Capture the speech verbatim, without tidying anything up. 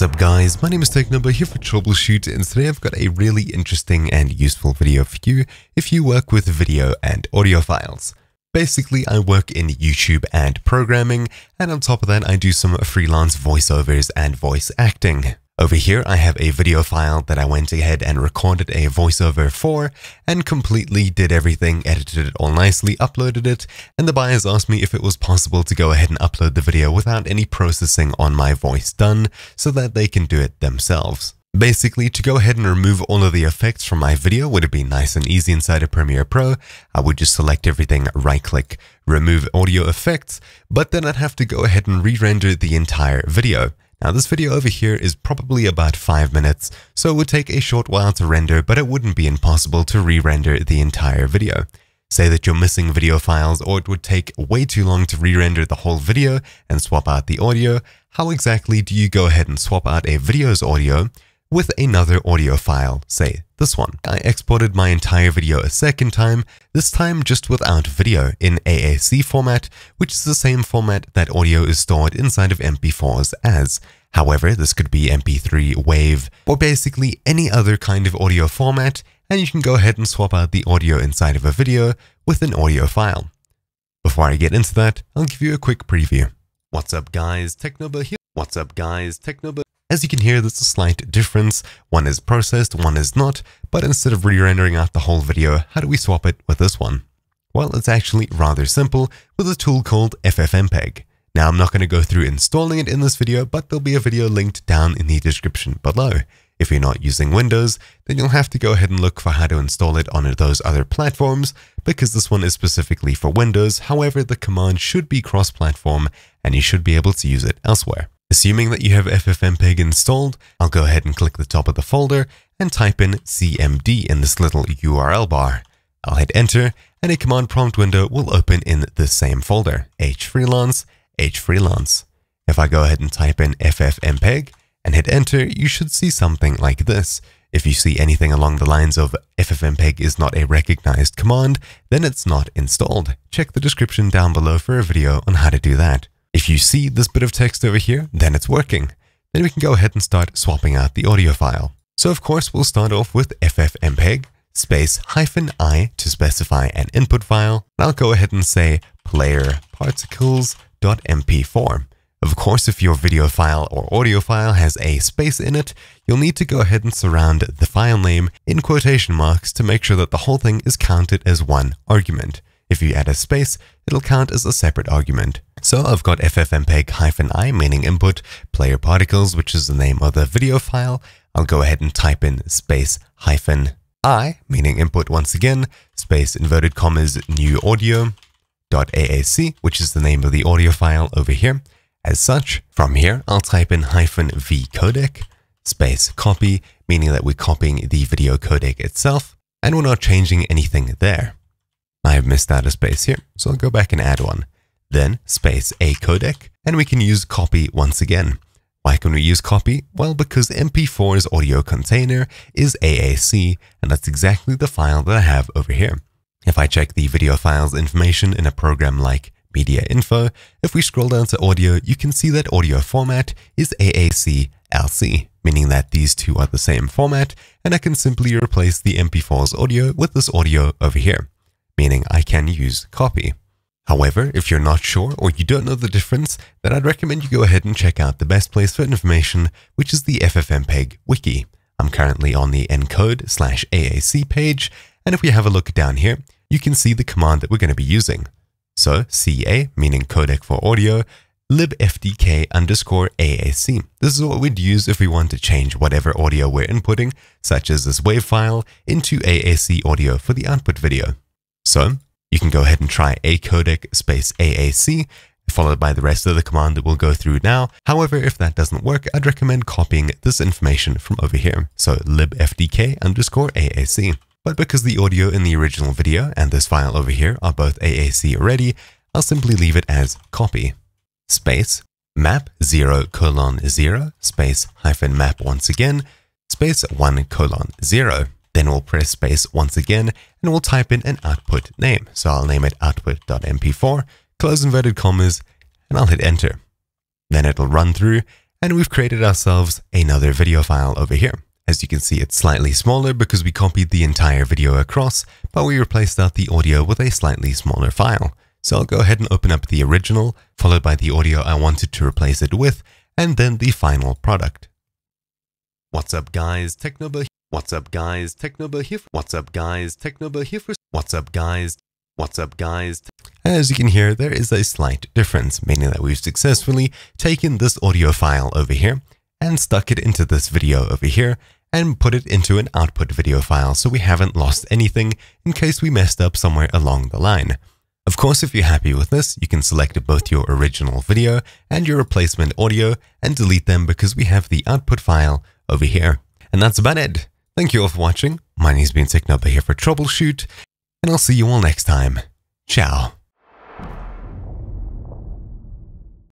What's up guys, my name is TechNumber here for Troubleshoot, and today I've got a really interesting and useful video for you if you work with video and audio files. Basically, I work in YouTube and programming, and on top of that I do some freelance voiceovers and voice acting. Over here I have a video file that I went ahead and recorded a voiceover for and completely did everything, edited it all nicely, uploaded it, and the buyers asked me if it was possible to go ahead and upload the video without any processing on my voice done so that they can do it themselves. Basically, to go ahead and remove all of the effects from my video would have been nice and easy inside of Premiere Pro. I would just select everything, right click, remove audio effects, but then I'd have to go ahead and re-render the entire video. Now this video over here is probably about five minutes, so it would take a short while to render, but it wouldn't be impossible to re-render the entire video. Say that you're missing video files or it would take way too long to re-render the whole video and swap out the audio. How exactly do you go ahead and swap out a video's audio with another audio file, say this one? I exported my entire video a second time, this time just without video in A A C format, which is the same format that audio is stored inside of M P fours as. However, this could be M P three, Wave, or basically any other kind of audio format, and you can go ahead and swap out the audio inside of a video with an audio file. Before I get into that, I'll give you a quick preview. What's up guys, TechNumber here. What's up guys, TechNumber. As you can hear, there's a slight difference. One is processed, one is not, but instead of re-rendering out the whole video, how do we swap it with this one? Well, it's actually rather simple with a tool called FFmpeg. Now, I'm not going to go through installing it in this video, but there'll be a video linked down in the description below. If you're not using Windows, then you'll have to go ahead and look for how to install it on those other platforms, because this one is specifically for Windows. However, the command should be cross-platform and you should be able to use it elsewhere. Assuming that you have FFmpeg installed, I'll go ahead and click the top of the folder and type in C M D in this little U R L bar. I'll hit enter and a command prompt window will open in this same folder, hfreelance, hfreelance. If I go ahead and type in FFmpeg and hit enter, you should see something like this. If you see anything along the lines of FFmpeg is not a recognized command, then it's not installed. Check the description down below for a video on how to do that. If you see this bit of text over here, then it's working. Then we can go ahead and start swapping out the audio file. So of course, we'll start off with FFmpeg space hyphen I to specify an input file. And I'll go ahead and say player particles dot M P four. Of course, if your video file or audio file has a space in it, you'll need to go ahead and surround the file name in quotation marks to make sure that the whole thing is counted as one argument. If you add a space, it'll count as a separate argument. So I've got FFmpeg-i, meaning input, player particles, which is the name of the video file. I'll go ahead and type in space hyphen I, meaning input once again, space inverted commas new audio dot A A C, which is the name of the audio file over here. As such, from here, I'll type in hyphen v codec space copy, meaning that we're copying the video codec itself, and we're not changing anything there. I have missed out a space here, so I'll go back and add one. Then space a codec, and we can use copy once again. Why can we use copy? Well, because M P four's audio container is A A C, and that's exactly the file that I have over here. If I check the video files information in a program like Media Info, if we scroll down to audio, you can see that audio format is A A C L C, meaning that these two are the same format, and I can simply replace the M P four's audio with this audio over here, meaning I can use copy. However, if you're not sure or you don't know the difference, then I'd recommend you go ahead and check out the best place for information, which is the FFmpeg wiki. I'm currently on the encode slash A A C page, and if we have a look down here, you can see the command that we're going to be using. So C A, meaning codec for audio, libfdk underscore A A C. This is what we'd use if we want to change whatever audio we're inputting, such as this wave file, into A A C audio for the output video. So you can go ahead and try a codec space A A C, followed by the rest of the command that we'll go through now. However, if that doesn't work, I'd recommend copying this information from over here. So libfdk underscore A A C. But because the audio in the original video and this file over here are both A A C already, I'll simply leave it as copy space map zero colon zero space hyphen map once again space one colon zero. Then we'll press space once again and we'll type in an output name. So I'll name it output dot M P four, close inverted commas, and I'll hit enter. Then it'll run through And we've created ourselves another video file over here. As you can see, it's slightly smaller because we copied the entire video across, but we replaced out the audio with a slightly smaller file. So I'll go ahead and open up the original, followed by the audio I wanted to replace it with, and then the final product. What's up guys, TechNumber here. What's up guys, TechNumber here. What's up guys, TechNumber here. What's up guys, what's up guys. As you can hear, there is a slight difference, meaning that we've successfully taken this audio file over here and stuck it into this video over here, and put it into an output video file, so we haven't lost anything in case we messed up somewhere along the line. Of course, if you're happy with this, you can select both your original video and your replacement audio and delete them because we have the output file over here. And that's about it. Thank you all for watching. My name's Ben Ticknapper here for Troubleshoot, and I'll see you all next time. Ciao.